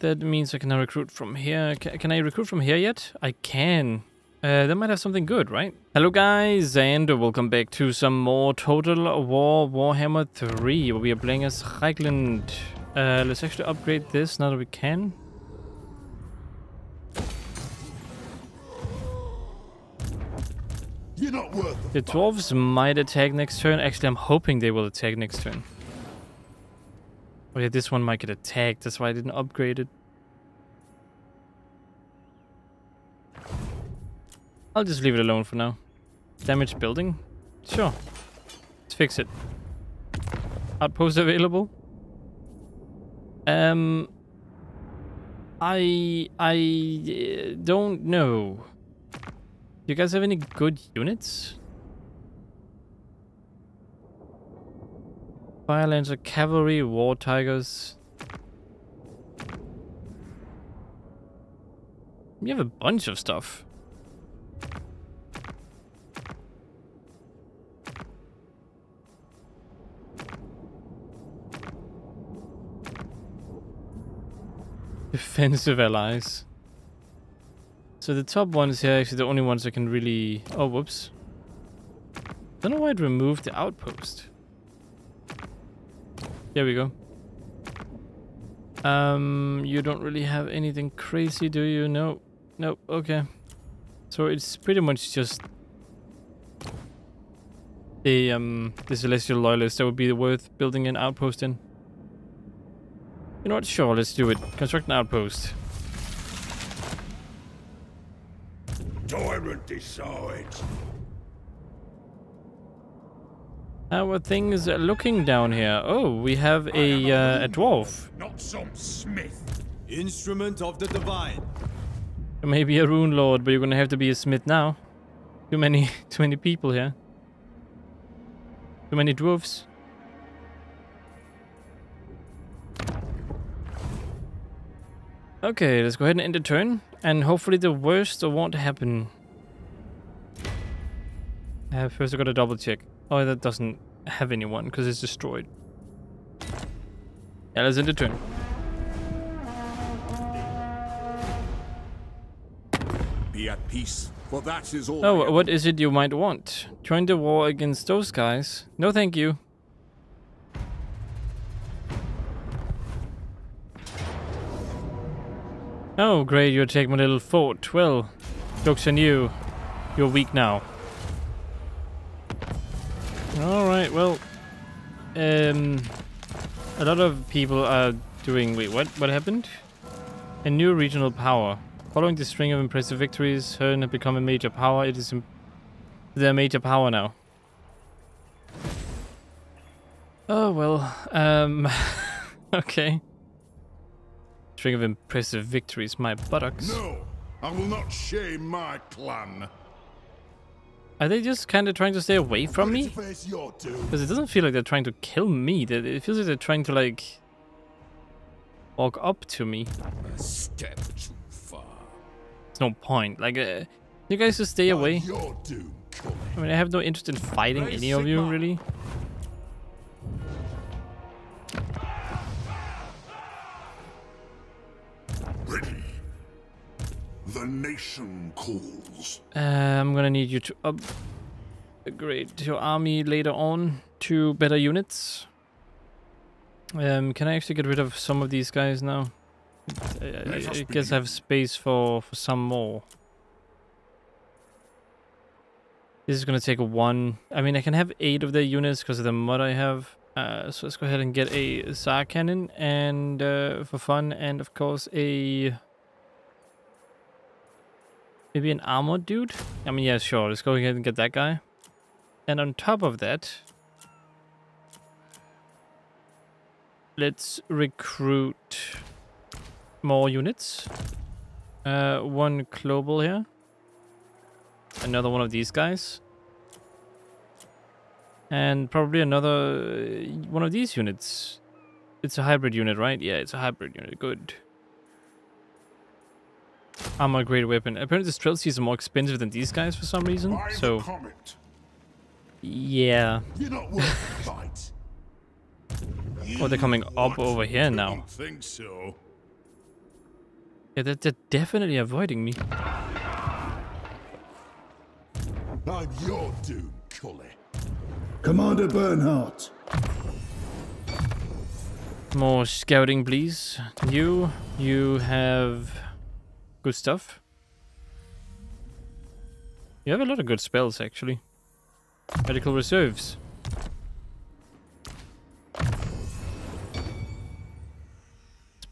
That means I can now recruit from here. Can I recruit from here yet? I can. That might have something good, right? Hello guys, and welcome back to some more Total War Warhammer 3, where we are playing as Reikland. Let's actually upgrade this now that we can. You're not worth the dwarves might attack next turn. Actually, I'm hoping they will attack next turn. Oh yeah, this one might get attacked. That's why I didn't upgrade it. I'll just leave it alone for now. Damaged building? Sure. Let's fix it. Outpost available. I don't know. You guys have any good units? Fire Lancer, Cavalry, War Tigers. We have a bunch of stuff. Defensive allies. So the top ones here are actually the only ones I can really... Oh, whoops. Don't know why it removed the outpost. There we go. You don't really have anything crazy, do you? No. Nope. Okay. So it's pretty much just... the Celestial Loyalists that would be worth building an outpost in. You know what? Sure, let's do it. Construct an outpost. Tyrant decides. How are things looking down here? Oh, we have a dwarf. Not some smith. Instrument of the divine. Maybe a rune lord, but you're gonna have to be a smith now. Too many people here. Too many dwarves. Okay, let's go ahead and end the turn, and hopefully the worst won't happen. First I gotta double check. Oh, that doesn't have anyone, because it's destroyed. Yeah, let's end the turn. Be at peace, for that is all. Oh, what is it you might want? Join the war against those guys? No thank you. Oh, great, you attack my little fort. Well, jokes on you. You're weak now. Alright, well... a lot of people are doing... Wait, what? What happened? A new regional power. Following the string of impressive victories, Herne have become a major power. It is... They're a major power now. Oh, well. Okay. String of impressive victories, my buttocks. No, I will not shame my clan. Are they just kind of trying to stay away from me? Because it doesn't feel like they're trying to kill me. It feels like they're trying to like walk up to me. A step too far. There's no point. Like, you guys just stay away. I mean, I have no interest in fighting any of you, really. Ready. The nation calls. I'm gonna need you to upgrade your army later on to better units. Can I actually get rid of some of these guys now? I guess I have space for some more. This is gonna take one. I mean, I can have 8 of their units because of the mod I have. So let's go ahead and get a Zar cannon and for fun, and of course maybe an armored dude. I mean, yeah, sure, let's go ahead and get that guy. And on top of that, let's recruit more units. One Global here, another one of these guys. And probably another one of these units. It's a hybrid unit, right? Yeah, it's a hybrid unit. Good. Armor grade weapon. Apparently the Streltsy are more expensive than these guys for some reason. So... yeah. Oh, they're coming up over here now. Yeah, they're definitely avoiding me. I'm your doom, Kolya. Commander Bernhardt. More scouting, please. You have good stuff. You have a lot of good spells, actually. Medical reserves.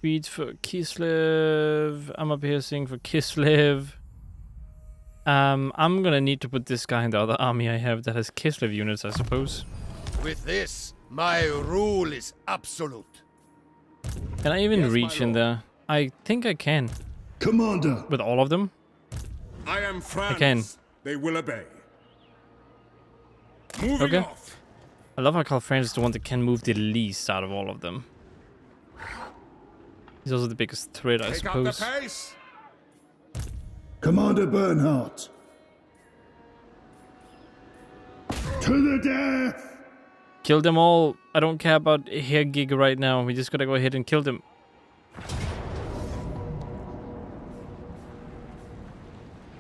Speed for Kislev. Armor piercing for Kislev. I'm gonna need to put this guy in the other army I have that has Kislev units, I suppose. With this, my rule is absolute. Can I even reach in there? I think I can. Commander! With all of them? I am Franz. I can. They will obey. Moving okay. Off. I love how Karl Franz is the one that can move the least out of all of them. He's also the biggest threat, I suppose. Take up the pace. Commander Bernhardt. To the death! Kill them all. I don't care about hair gig right now. We just gotta go ahead and kill them.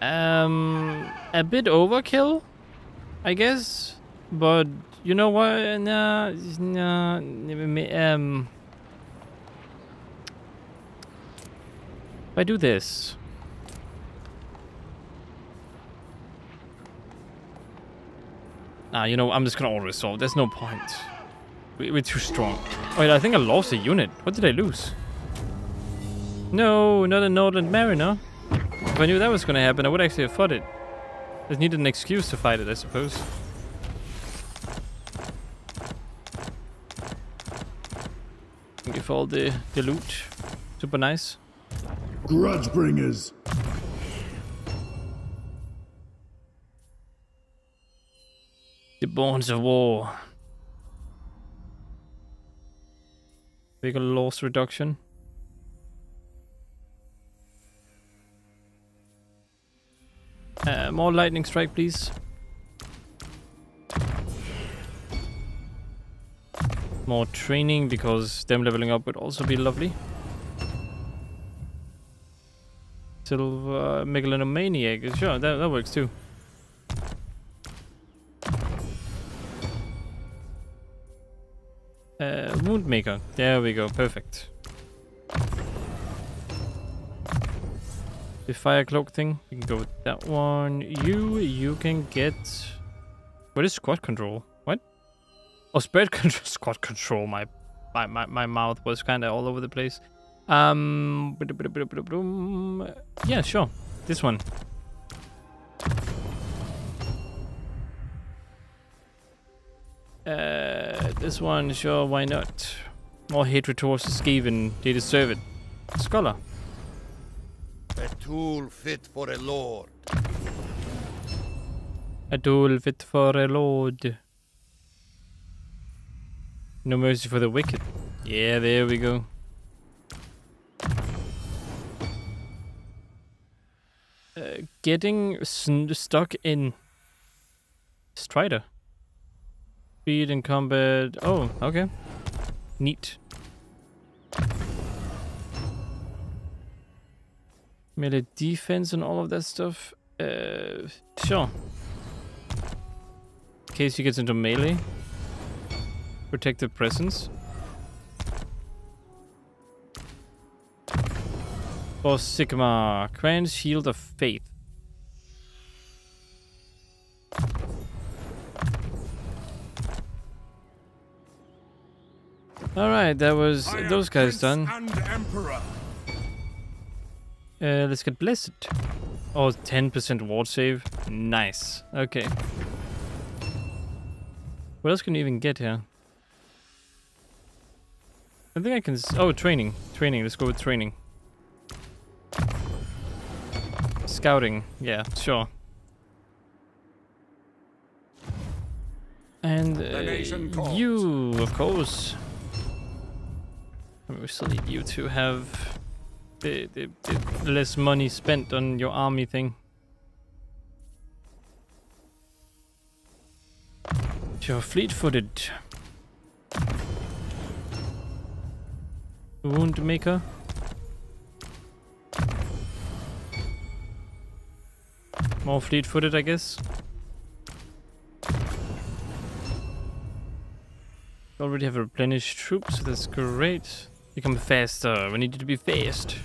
A bit overkill, I guess. But you know what? Nah. If I do this. Nah, you know, I'm just gonna auto-resolve. There's no point. We're too strong. Wait, I think I lost a unit. What did I lose? No, not a Northern Mariner. If I knew that was gonna happen, I would actually have fought it. I just needed an excuse to fight it, I suppose. Thank you for all the loot. Super nice. Grudge bringers. The bones of war. Bigger loss reduction. More lightning strike, please. More training, because them leveling up would also be lovely. Silver megalomaniac. Sure, that works too. Woundmaker. There we go. Perfect. The fire cloak thing. We can go with that one. You can get... What is squad control? What? Oh, spread control. Squad control. My mouth was kind of all over the place. Yeah, sure. This one. This one, sure, why not? More hatred towards the Skaven, they deserve it. Scholar. A tool fit for a lord. A tool fit for a lord. No mercy for the wicked. Yeah, there we go. Getting stuck in Strider. Speed in combat. Oh, okay. Neat. Melee defense and all of that stuff. Sure. In case he gets into melee. Protective presence. For Sigmar. Grand Shield of Faith. Alright, that was those guys done. Let's get blessed. Oh, 10% ward save. Nice. Okay. What else can you even get here? I think I can... Oh, training. Training. Let's go with training. Scouting. Yeah, sure. And you, of course... I mean, we still need you to have the less money spent on your army thing. You're fleet-footed. Wound maker. More fleet-footed, I guess. Already have replenished troops, so that's great. Become faster, we need you to be fast.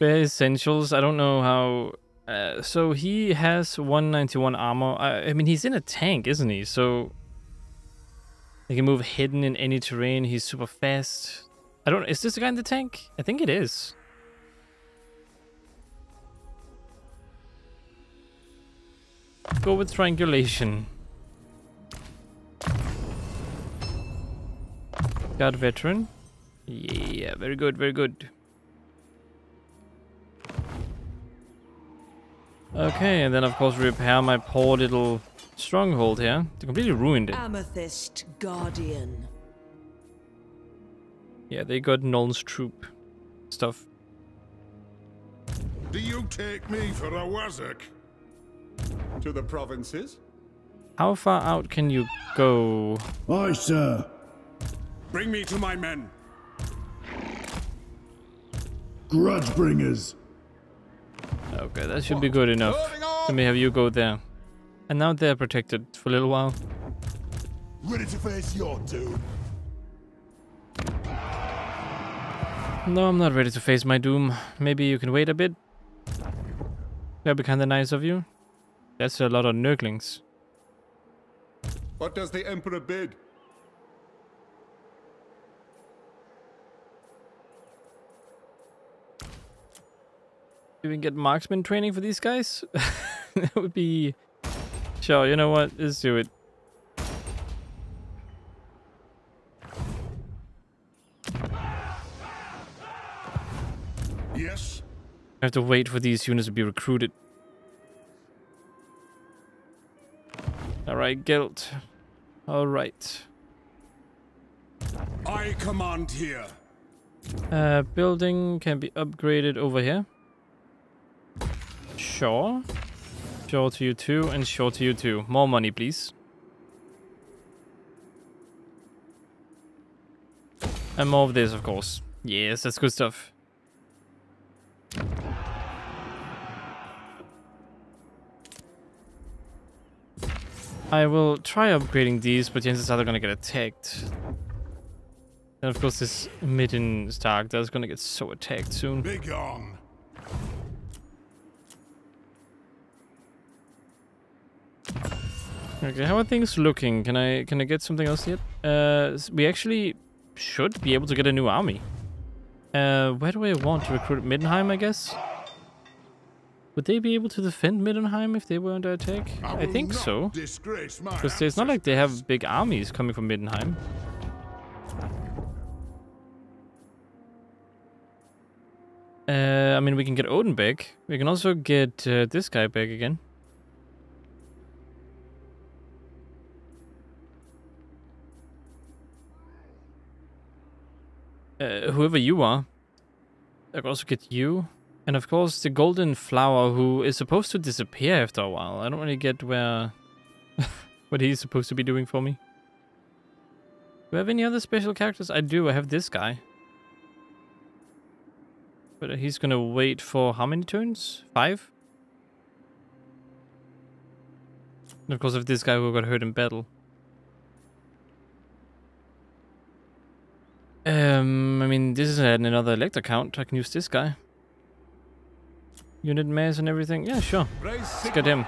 Bare essentials, I don't know how... so he has 191 armor. I mean, he's in a tank, isn't he? So... he can move hidden in any terrain, he's super fast. I don't... is this the guy in the tank? I think it is. Go with triangulation. Guard veteran. Yeah, very good, very good. Okay, and then of course repair my poor little stronghold here. They completely ruined it. Amethyst Guardian. Yeah, they got Nolan's troop stuff. Do you take me for a wazzock? To the provinces? How far out can you go? Aye, sir. Bring me to my men. Grudge bringers. Okay, that should be good enough. Let me have you go there. And now they're protected for a little while. Ready to face your doom. No, I'm not ready to face my doom. Maybe you can wait a bit. That'd be kind of nice of you. That's a lot of Nurglings. What does the Emperor bid? Do we get marksman training for these guys? That would be... sure, you know what? Let's do it. Yes. I have to wait for these units to be recruited. Alright, Guild. Alright. I command here. Building can be upgraded over here. Sure. Sure to you too, and sure to you too. More money, please. And more of this, of course. Yes, that's good stuff. I will try upgrading these, but chances are they're gonna get attacked. And of course this Midden Stark, that's gonna get so attacked soon. Big on. Okay, how are things looking? Can I get something else yet? We actually should be able to get a new army. Where do I want to recruit? Middenheim, I guess? Would they be able to defend Middenheim if they were under attack? I think so. Because it's not like they have big armies coming from Middenheim. I mean, we can get Odin back. We can also get this guy back again. Whoever you are. I can also get you. And of course, the golden flower, who is supposed to disappear after a while. I don't really get where... what he's supposed to be doing for me. Do I have any other special characters? I do, I have this guy. But he's gonna wait for how many turns? 5? And of course, I have this guy who got hurt in battle. I mean, this is another Elector Count. I can use this guy. Unit mass and everything. Yeah, sure. Let's get him.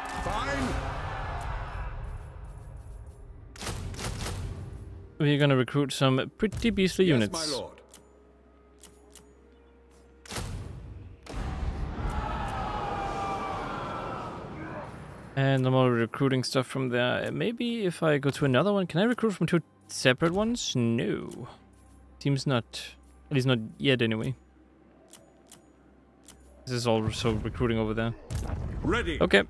We're gonna recruit some pretty beastly units. My lord. And I'm already recruiting stuff from there. Maybe if I go to another one, can I recruit from 2 separate ones? No. Seems not. At least not yet, anyway. This is also recruiting over there. Ready. Okay.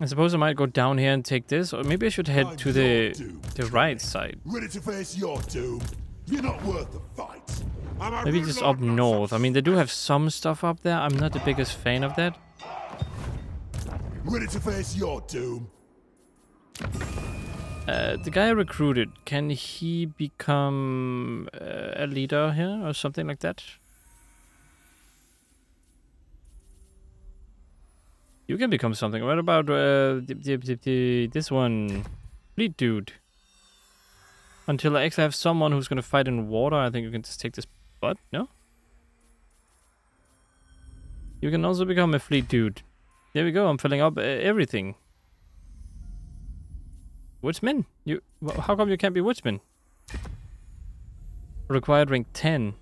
I suppose I might go down here and take this, or maybe I should head to the right side. Ready to face your doom. You're not worth the fight. Maybe just up north. I mean, they do have some stuff up there. I'm not the biggest fan of that. Ready to face your doom. The guy I recruited, can he become a leader here or something like that? You can become something. What about this one? Bleed dude. Until I actually have someone who's going to fight in water, I think you can just take this butt. No? You can also become a fleet dude. There we go, I'm filling up everything. Woodsman? How come you can't be woodsman? Required rank 10.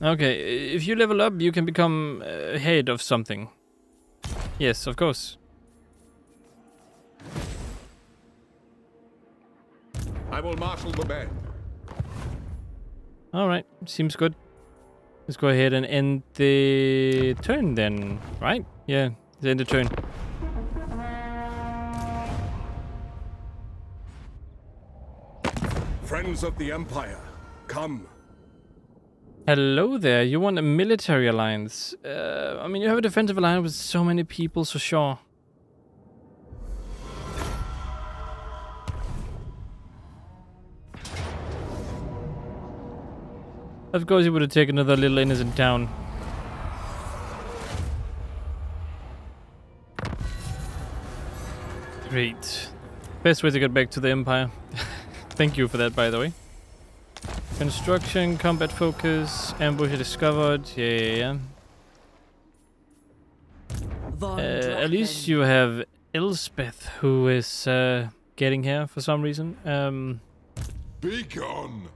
Okay, if you level up, you can become head of something. Yes, of course. I will marshal the band. Alright, seems good. Let's go ahead and end the turn then, right? Yeah, let's end the turn. Friends of the Empire, come. Hello there, you want a military alliance. I mean, you have a defensive alliance with so many people, so sure. Of course you would have taken another little innocent town. Great. Best way to get back to the Empire. Thank you for that, by the way. Construction, combat focus, ambush discovered, yeah. At least you have Elspeth, who is getting here for some reason. Be gone.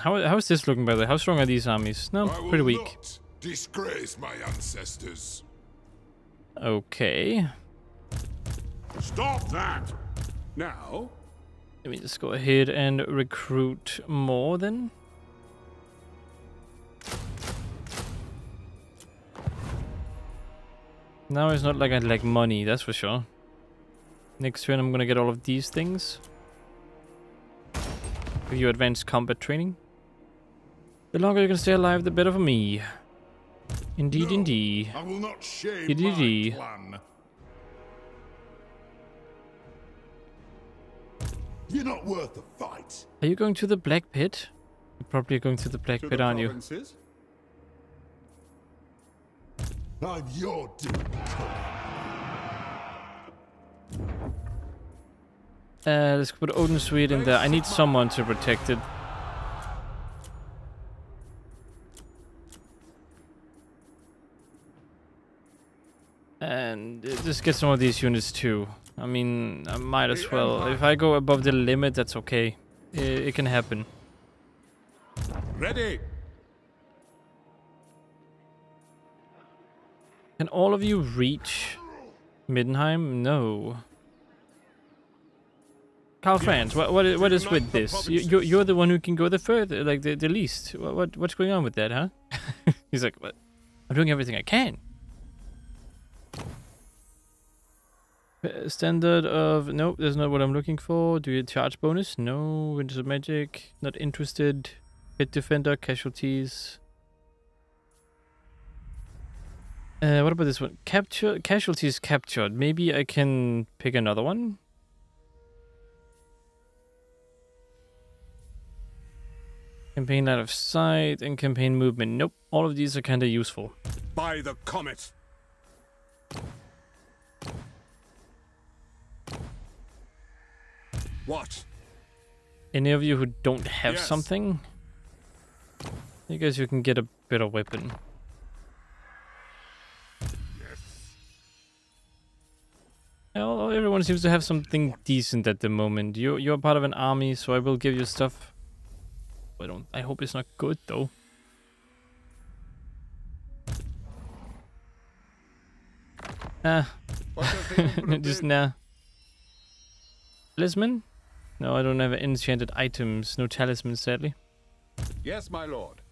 How is this looking, by the way? How strong are these armies? No, pretty weak. I will not disgrace my ancestors. Okay. Stop that! Now. Let me just go ahead and recruit more then. Now it's not like I'd like money, that's for sure. Next turn I'm gonna get all of these things. Give you advanced combat training. The longer you can stay alive, the better for me. Indeed, no, indeed. I will not shame my clan. You're not worth the fight. Are you going to the Black Pit? You're probably going to the Black Pit, aren't you? I'm your dude. Let's put Odin Swede in there. I need someone to protect it. And just get some of these units too. I mean, I might as well. If I go above the limit, that's okay. It can happen. Ready. Can all of you reach Middenheim? No. Karl Franz, what is with this? You're the one who can go the further, like the least. What's going on with that, huh? He's like, what? I'm doing everything I can. Standard of... Nope, that's not what I'm looking for. Do you charge bonus? No. Winds of Magic. Not interested. Hit Defender. Casualties. What about this one? Capture... Casualties captured. Maybe I can pick another one? Campaign out of sight and campaign movement. Nope. All of these are kind of useful. By the comet! What? Any of you who don't have something? I guess you can get a better weapon. Yes. Well, everyone seems to have something decent at the moment. You're part of an army, so I will give you stuff. I hope it's not good though. Ah. Just nah. Talisman? No, I don't have enchanted items. No talismans, sadly. Yes, my lord.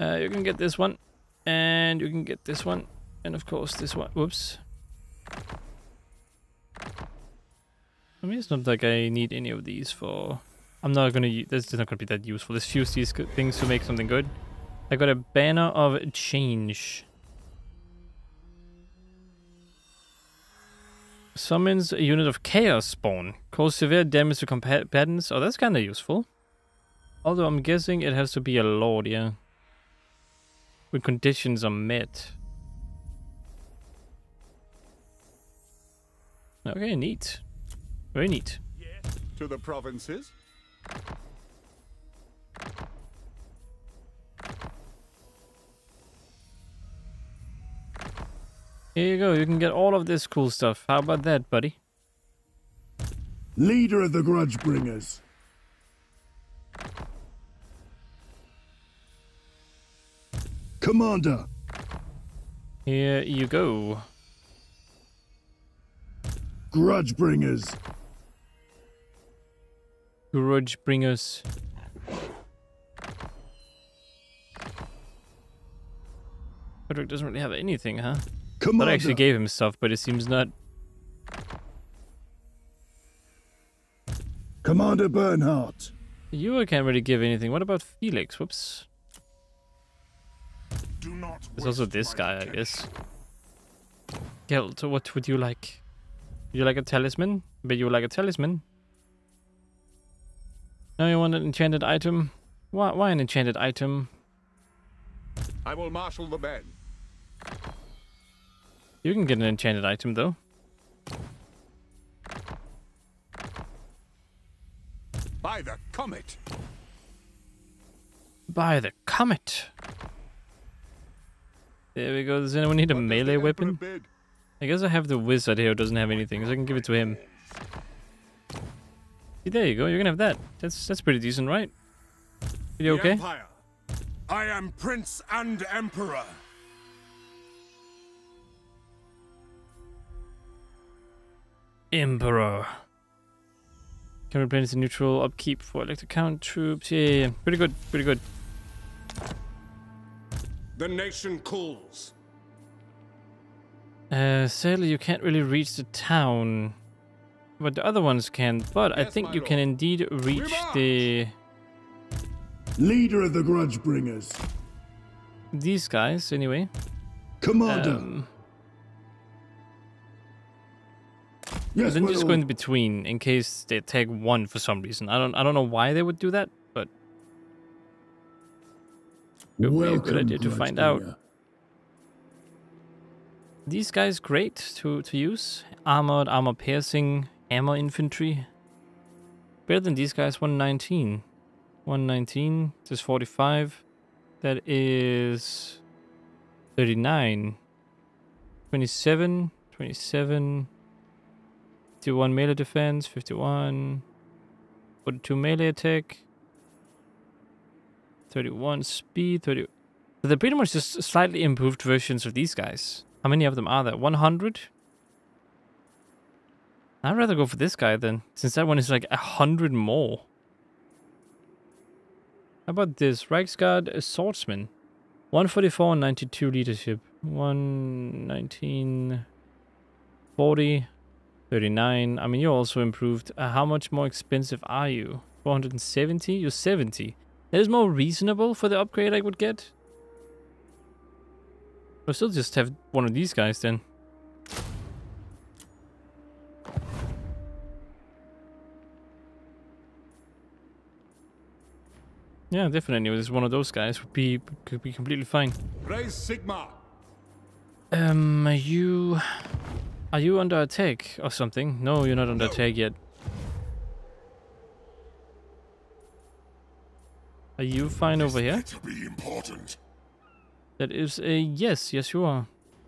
You can get this one. And you can get this one. And of course this one. Whoops. I mean, it's not like I need any of these for... I'm not going to... This is not going to be that useful. Let's fuse these things to make something good. I got a banner of change. Summons a unit of Chaos Spawn. Cause severe damage to combatants. Oh, that's kind of useful. Although I'm guessing it has to be a lord, yeah. When conditions are met. Okay, neat. Very neat. Yes, to the provinces. Here you go, you can get all of this cool stuff. How about that, buddy? Leader of the Grudgebringers. Commander. Here you go. Grudgebringers. Grudgebringers. Frederick doesn't really have anything, huh? Commander. That actually gave him stuff, but it seems not. Commander Bernhardt. You can't really give anything. What about Felix? Whoops. Do not. There's also this guy, I guess. Gelt, what would you like? Would you like a talisman? I bet you would like a talisman. Now you want an enchanted item. Why an enchanted item? I will marshal the men. You can get an enchanted item, though. By the comet. By the comet. There we go. Does anyone need a melee weapon? I guess I have the wizard here who doesn't have anything, so I can give it to him. See, there you go. You can have that. That's pretty decent, right? You okay? Empire. I am prince and emperor. Emperor. Can replenish the neutral upkeep for Elector Count troops. Yeah. Pretty good, pretty good. The nation calls. Sadly, you can't really reach the town. But the other ones can. But yes, I think you can indeed reach the... Leader of the Grudgebringers. These guys, anyway. Commander. Yes, then just go in between in case they attack one for some reason. I don't know why they would do that, but it would be a good idea to find out. These guys great to use. Armored, armor piercing, armor infantry. Better than these guys, 119. 119, this is 45. That is 39. 27, 27. 51 melee defense, 51, 42 melee attack, 31 speed, 30. So they're pretty much just slightly improved versions of these guys. How many of them are there? 100? I'd rather go for this guy then, since that one is like 100 more. How about this? Reichsguard Swordsman. 144 and 92 leadership. 119, 40. 39. I mean, you also improved. How much more expensive are you? 470? You're 70. That is more reasonable for the upgrade I would get. I'll still just have one of these guys then. Yeah, definitely. Just one of those guys could be completely fine. Raise Sigma. Are you under attack or something? No, you're not under attack yet. Are you fine over here? That is a yes. Yes, you are.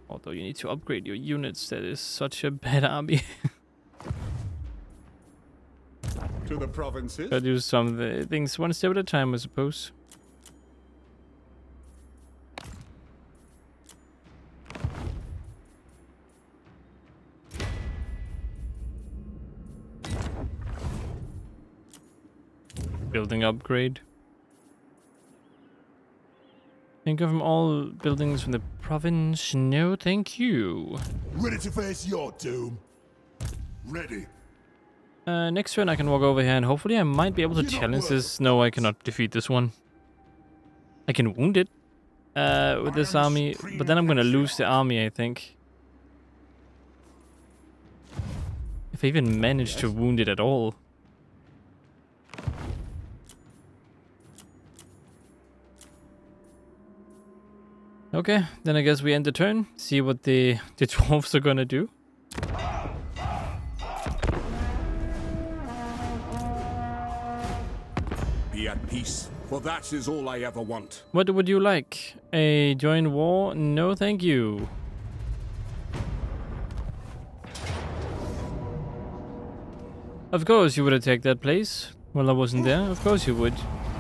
Although you need to upgrade your units. That is such a bad army. To the provinces. Gotta do some of the things one step at a time, I suppose. Building upgrade. Think of them all buildings from the province. No, thank you. Ready to face your doom. Ready. Next turn I can walk over here and hopefully I might be able to challenge this. No, I cannot defeat this one. I can wound it with this army, but then I'm gonna lose the army, I think. If I even managed to wound it at all. Okay, then I guess we end the turn. See what the dwarves are gonna do. Be at peace, for that is all I ever want. What would you like? A joint war? No, thank you. Of course you would attack that place. Well, I wasn't there. Of course you would.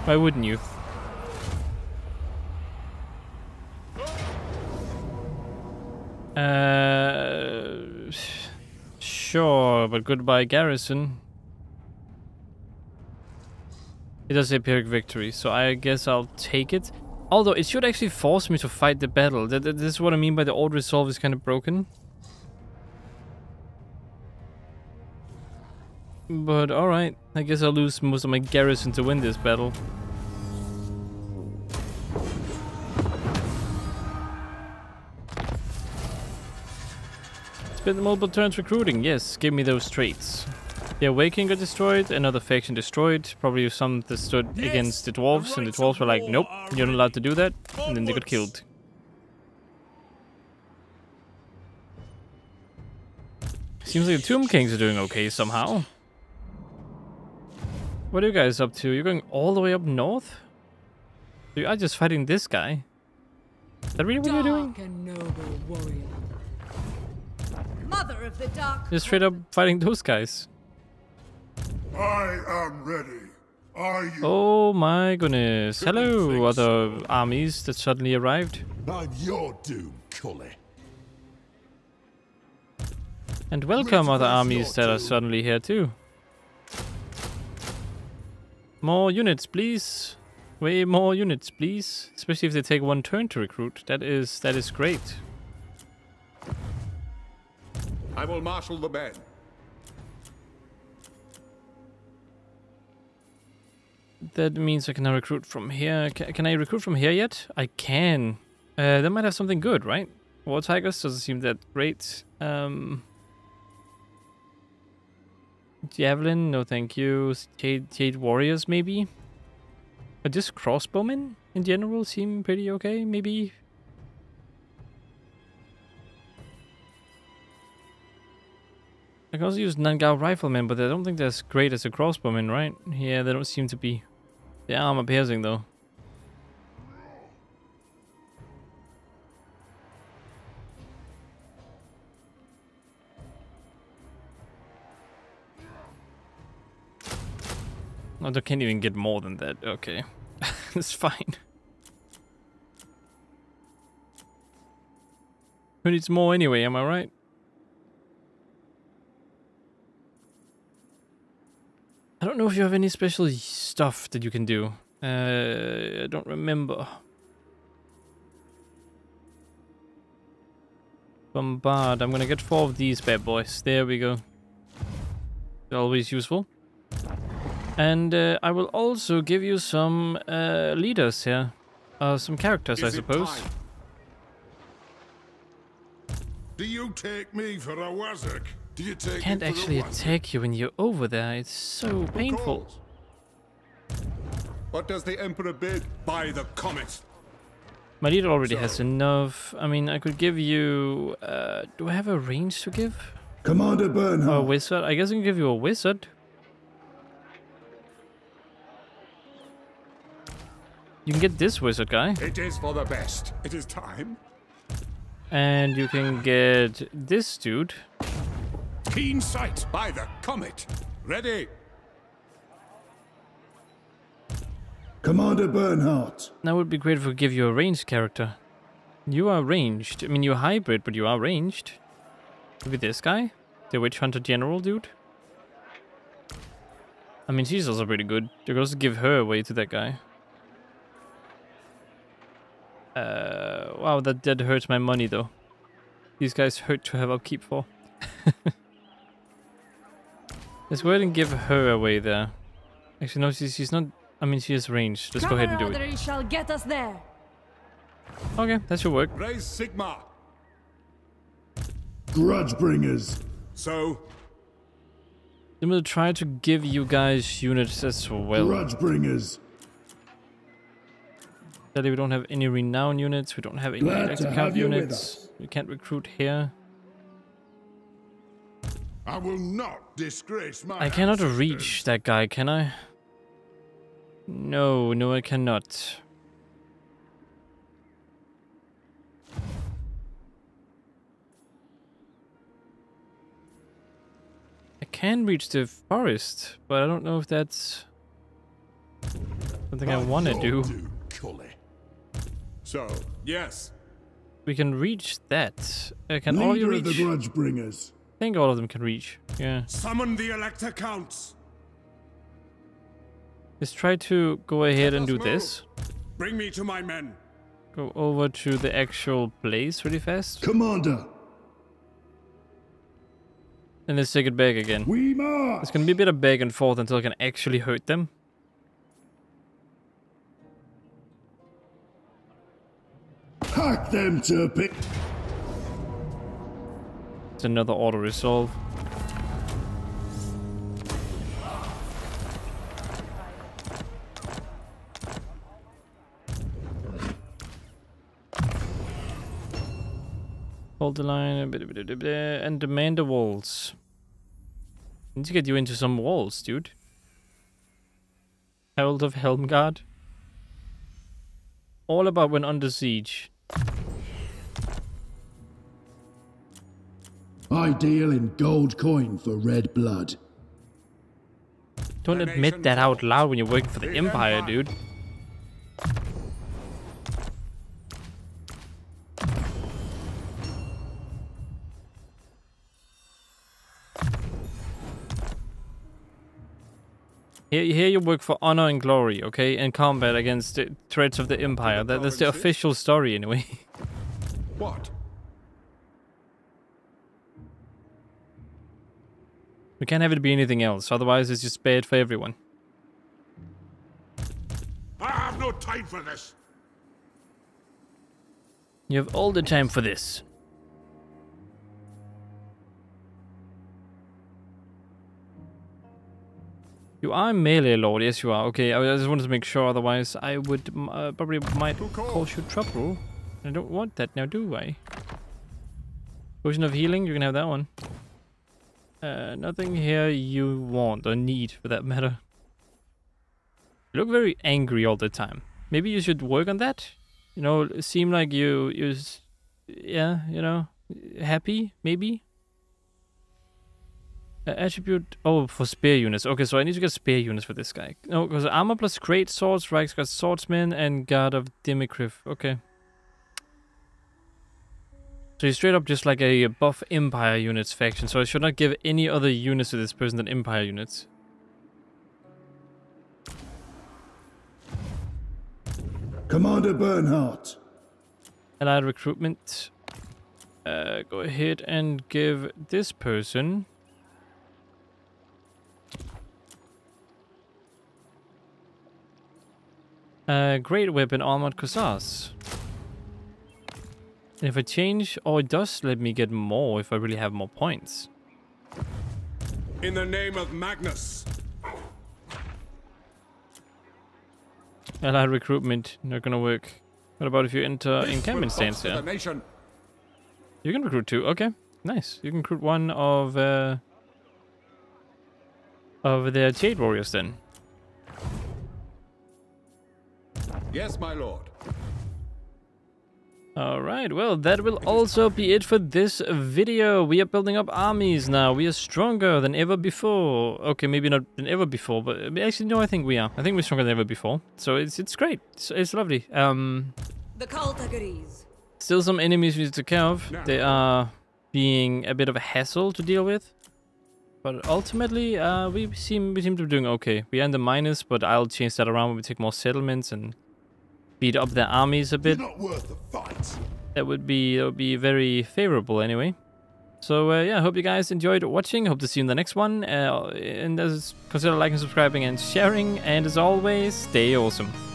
Why wouldn't you? Sure, but goodbye garrison. It does say Pyrrhic victory, so I guess I'll take it. Although it should actually force me to fight the battle. This is what I mean by the old resolve is kind of broken. But alright, I guess I'll lose most of my garrison to win this battle. Spend multiple turns recruiting, yes, give me those traits. The Awakening got destroyed, another faction destroyed, probably some that stood against the dwarves, and the dwarves were like, nope, you're not allowed to do that, and then they got killed. Seems like the Tomb Kings are doing okay somehow. What are you guys up to? You're going all the way up north? So you are just fighting this guy? Is that really what you're doing? Mother of the dark. Just straight up fighting those guys. I am ready. Are you? Oh my goodness. Hello, other armies that suddenly arrived. I'm your doom, Kolya. And welcome other armies that are suddenly here too. More units, please. Way more units, please. Especially if they take one turn to recruit. That is great. I will marshal the men. That means I can now recruit from here. Can I recruit from here yet? I can. They might have something good, right? War Tigers doesn't seem that great. Javelin, no thank you. Jade Warriors, maybe? But just crossbowmen in general seem pretty okay, maybe? I can also use Nangao Riflemen, but I don't think they're as great as a crossbowman, right? Yeah, they don't seem to be. The armor piercing, though. Oh, they can't even get more than that. Okay. It's fine. Who needs more anyway, am I right? I don't know if you have any special stuff that you can do. I don't remember. Bombard. I'm gonna get 4 of these bad boys. There we go. They're always useful. And I will also give you some leaders here. Some characters, I suppose. Time? Do you take me for a wazzock? You can't actually attack you when you're over there. It's so painful. What does the Emperor bid? Buy the comet. My leader already has enough. I mean, I could give you... do I have a range to give? Commander Bernhardt. A wizard? I guess I can give you a wizard. You can get this wizard guy. It is for the best. It is time. And you can get this dude. Keen sight by the comet. Ready. Commander Bernhardt. That would be great if we give you a ranged character. You are ranged. I mean, you're hybrid, but you are ranged. Maybe this guy? The Witch Hunter General dude? I mean, she's also pretty good. You could also give her away to that guy. Wow, that hurts my money, though. These guys hurt to have upkeep for. Let's go ahead and give her away there. Actually, no, she's not. I mean, she is ranged. Let's go ahead and do it. Shall get us there. Okay, that should work. Raise Sigmar. Grudge bringers. So, I'm gonna try to give you guys units as well. Grudgebringers. Sadly, we don't have any renown units. We don't have any Elector Count units. We can't recruit here. I will not disgrace my. I cannot reach that guy, can I? No, no, I cannot. I can reach the forest, but I don't know if that's something I want to do. So, yes. We can reach that. Can all you reach? The grudge bringers. I think all of them can reach. Yeah. Summon the Elector Counts. Let's try to go ahead and do this. Bring me to my men. Go over to the actual place really fast. Commander. And let's take it back again. We must. It's gonna be a bit of back and forth until I can actually hurt them. Hack them to pick. It's another auto resolve. Hold the line and demand the walls. I need to get you into some walls, dude. Herald of Helmgard. All about when under siege. I deal in gold coin for red blood. Don't admit that out loud when you're working for the Empire, dude. Here you work for honor and glory, okay? And combat against the threats of the Empire. That's the official story, anyway. What? We can't have it be anything else, otherwise it's just bad for everyone. I have no time for this. You have all the time for this. You are melee lord, yes you are. Okay, I just wanted to make sure, otherwise I would probably might cause you trouble. I don't want that now, do I? Potion of healing, you can have that one. Nothing here you want or need, for that matter. You look very angry all the time. Maybe you should work on that? You know, seem like you know, happy, maybe? Attribute, oh, for spear units. Okay, so I need to get spear units for this guy. No, because armor plus great swords, Reichsguard Swordsman, and Guard of Demicrif. Okay. So he's straight up just like a buff Empire units faction, so I should not give any other units to this person than Empire units. Commander Bernhardt. Allied recruitment. Go ahead and give this person... great weapon, armored cuirass. And if I change, oh, it does let me get more if I really have more points. In the name of Magnus. Allied recruitment, not gonna work. What about if you enter encampment stance there? You can recruit two. Okay, nice. You can recruit one of their Jade Warriors then. Yes, my lord. Alright, well, that will also be it for this video. We are building up armies now. We are stronger than ever before. Okay, maybe not than ever before, but actually, no, I think we are. I think we're stronger than ever before. So it's great. It's lovely. Still some enemies we need to kill off. They are being a bit of a hassle to deal with. But ultimately, we seem to be doing okay. We are in the minus, but I'll change that around when we take more settlements and... beat up their armies a bit. Not worth the fight. That would be very favorable anyway. So yeah, I hope you guys enjoyed watching. Hope to see you in the next one. And consider liking, subscribing, and sharing. And as always, stay awesome.